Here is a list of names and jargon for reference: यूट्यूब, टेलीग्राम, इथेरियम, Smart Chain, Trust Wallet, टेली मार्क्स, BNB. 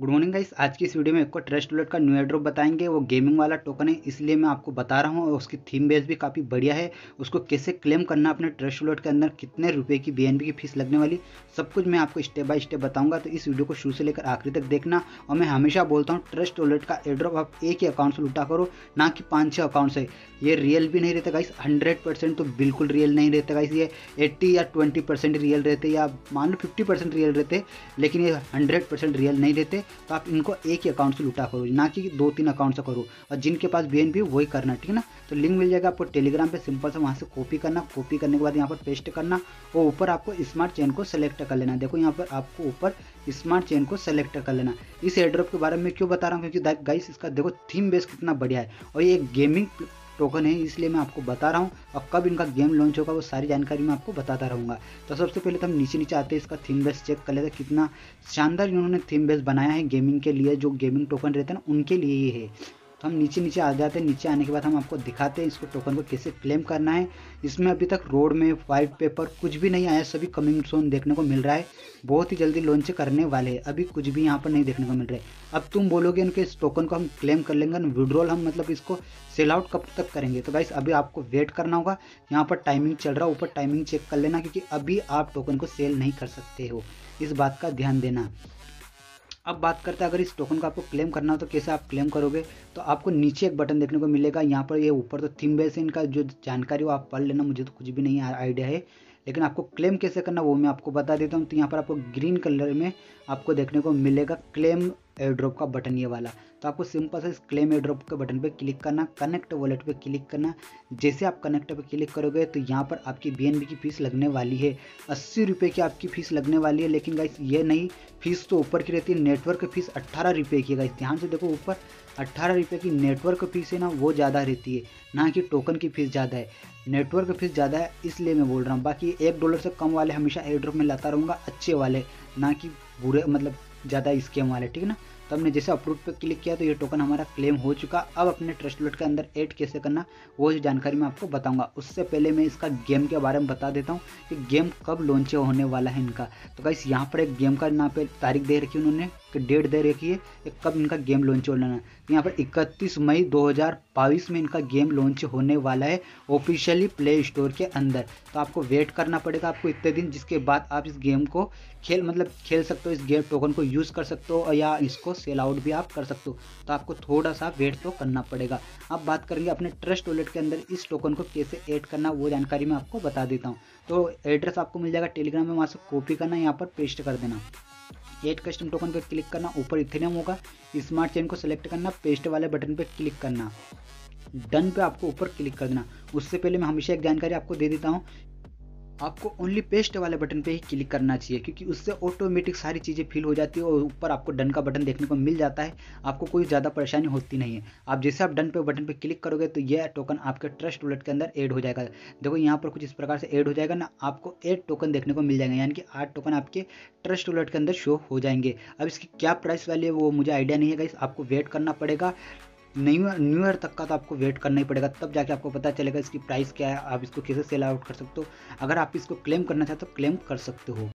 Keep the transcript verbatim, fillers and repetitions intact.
Good morning guys, आज की इस वीडियो में आपको ट्रस्ट वॉलेट का न्यू एयरड्रॉप बताएंगे। वो गेमिंग वाला टोकन है इसलिए मैं आपको बता रहा हूँ और उसकी थीम बेस भी काफ़ी बढ़िया है। उसको कैसे क्लेम करना अपने ट्रस्ट वॉलेट के अंदर, कितने रुपए की बीएनबी की फीस लगने वाली, सब कुछ मैं आपको स्टेप बाय स्टेप बताऊँगा। तो इस वीडियो को शुरू से लेकर आखिरी तक देखना। और मैं हमेशा बोलता हूँ ट्रस्ट वॉलेट का एयरड्रॉप आप एक ही अकाउंट से लुटा करो, ना कि पाँच छः अकाउंट से। ये रियल भी नहीं रहता गाइस, हंड्रेड परसेंट तो बिल्कुल रियल नहीं रहता गाइस। ये एट्टी या ट्वेंटी परसेंट रियल रहते या मान लो फिफ्टी परसेंट रियल रहते, लेकिन ये हंड्रेड परसेंट रियल नहीं रहते। तो आप इनको एक ही अकाउंट से लूटा करो, ना कि दो तीन अकाउंट से करो। और जिनके पास बीएनबी वही करना, ठीक है ना। तो लिंक मिल जाएगा आपको टेलीग्राम पे, सिंपल से वहाँ से कॉपी करना। कॉपी करने के बाद यहाँ पर पेस्ट करना और ऊपर आपको स्मार्ट चेन को सेलेक्ट कर लेना। देखो यहाँ पर आपको ऊपर स्मार्ट चेन को सेलेक्ट कर लेना। इस एयरड्रॉप के बारे में क्यों बता रहा हूँ, क्योंकि गाइस इसका देखो थीम बेस कितना बढ़िया है और ये गेमिंग टोकन है इसलिए मैं आपको बता रहा हूँ। और कब इनका गेम लॉन्च होगा वो सारी जानकारी मैं आपको बताता रहूँगा। तो सबसे पहले तो हम नीचे नीचे आते हैं, इसका थीम बेस चेक कर लेते हैं। कितना शानदार इन्होंने थीम बेस बनाया है गेमिंग के लिए, जो गेमिंग टोकन रहते हैं ना उनके लिए ये है। तो हम नीचे नीचे आ जाते हैं। नीचे आने के बाद हम आपको दिखाते हैं इसको टोकन को कैसे क्लेम करना है। इसमें अभी तक रोड में वाइट पेपर कुछ भी नहीं आया, सभी कमिंग सोन देखने को मिल रहा है। बहुत ही जल्दी लॉन्च करने वाले हैं, अभी कुछ भी यहाँ पर नहीं देखने को मिल रहा है। अब तुम बोलोगे उनके इस टोकन को हम क्लेम कर लेंगे, विड्रॉल हम मतलब इसको सेल आउट कब तक करेंगे। तो गाइस अभी आपको वेट करना होगा। यहाँ पर टाइमिंग चल रहा है, ऊपर टाइमिंग चेक कर लेना, क्योंकि अभी आप टोकन को सेल नहीं कर सकते हो, इस बात का ध्यान देना। अब बात करते हैं अगर इस टोकन को आपको क्लेम करना हो तो कैसे आप क्लेम करोगे। तो आपको नीचे एक बटन देखने को मिलेगा यहाँ पर, ये ऊपर तो थीम बेस इनका जो जानकारी वो आप पढ़ लेना। मुझे तो कुछ भी नहीं आइडिया है, लेकिन आपको क्लेम कैसे करना वो मैं आपको बता देता हूँ। तो यहाँ पर आपको ग्रीन कलर में आपको देखने को मिलेगा क्लेम एयरड्रॉप का बटन, ये वाला। तो आपको सिंपल से इस क्लेम एयरड्रॉप के बटन पे क्लिक करना, कनेक्ट वॉलेट पे क्लिक करना। जैसे आप कनेक्ट पे क्लिक करोगे तो यहाँ पर आपकी बीएनबी की फ़ीस लगने वाली है, अस्सी रुपये की आपकी फ़ीस लगने वाली है। लेकिन गाइस ये नहीं, फ़ीस तो ऊपर की रहती है। नेटवर्क की फ़ीस अट्ठारह रुपये की है गाइस, ध्यान से देखो ऊपर अट्ठारह रुपये की नेटवर्क फ़ीस है ना, वो ज़्यादा रहती है, ना कि टोकन की फ़ीस ज़्यादा है। नेटवर्क की फ़ीस ज़्यादा है इसलिए मैं बोल रहा हूँ। बाकी एक डॉलर से कम वाले हमेशा एयरड्रॉप में लाता रहूँगा, अच्छे वाले, ना कि बुरे मतलब ज़्यादा स्कैम वाले, ठीक है ना। तो हमने जैसे अप्रूव पे क्लिक किया तो ये टोकन हमारा क्लेम हो चुका। अब अपने ट्रस्ट वॉलेट के अंदर ऐड कैसे करना वो जानकारी मैं आपको बताऊंगा। उससे पहले मैं इसका गेम के बारे में बता देता हूँ कि गेम कब लॉन्च होने वाला है इनका। तो गाइस यहाँ पर एक गेम का नाम पे तारीख दे रखी है उन्होंने, कि डेट दे रखी है कि कब इनका गेम लॉन्च होना है। यहाँ पर इकतीस मई दो हज़ार बाईस में इनका गेम लॉन्च होने वाला है ऑफिशियली प्ले स्टोर के अंदर। तो आपको वेट करना पड़ेगा आपको इतने दिन, जिसके बाद आप इस गेम को खेल मतलब खेल सकते हो, इस गेम टोकन को यूज़ कर सकते हो या इसको सेल आउट भी आप कर सकते हो। तो आपको थोड़ा सा वेट तो करना पड़ेगा। अब बात करेंगे अपने ट्रस्ट वॉलेट के अंदर इस टोकन को कैसे ऐड करना, वो जानकारी मैं आपको बता देता हूँ। तो एड्रेस आपको मिल जाएगा टेलीग्राम में, वहाँ से कॉपी करना, यहाँ पर पेस्ट कर देना। ऐड कस्टम टोकन पर क्लिक करना, ऊपर इथेरियम होगा, स्मार्ट चेन को सेलेक्ट करना, पेस्ट वाले बटन पर क्लिक करना, डन पे आपको ऊपर क्लिक कर देना। उससे पहले मैं हमेशा एक जानकारी आपको दे देता हूँ, आपको ओनली पेस्ट वाले बटन पे ही क्लिक करना चाहिए, क्योंकि उससे ऑटोमेटिक सारी चीज़ें फिल हो जाती है और ऊपर आपको डन का बटन देखने को मिल जाता है। आपको कोई ज़्यादा परेशानी होती नहीं है। आप जैसे आप डन पे बटन पे क्लिक करोगे तो यह टोकन आपके ट्रस्ट वॉलेट के अंदर ऐड हो जाएगा। देखो यहाँ पर कुछ इस प्रकार से ऐड हो जाएगा ना, आपको एट टोकन देखने को मिल जाएगा, यानी कि आठ टोकन आपके ट्रस्ट वॉलेट के अंदर शो हो जाएंगे। अब इसकी क्या प्राइस वाली है वो मुझे आइडिया नहीं है गाइस, आपको वेट करना पड़ेगा। न्यू न्यू ईयर तक का तो आपको वेट करना ही पड़ेगा, तब जाके आपको पता चलेगा इसकी प्राइस क्या है, आप इसको कैसे सेल आउट कर सकते हो। अगर आप इसको क्लेम करना चाहते हो तो क्लेम कर सकते हो।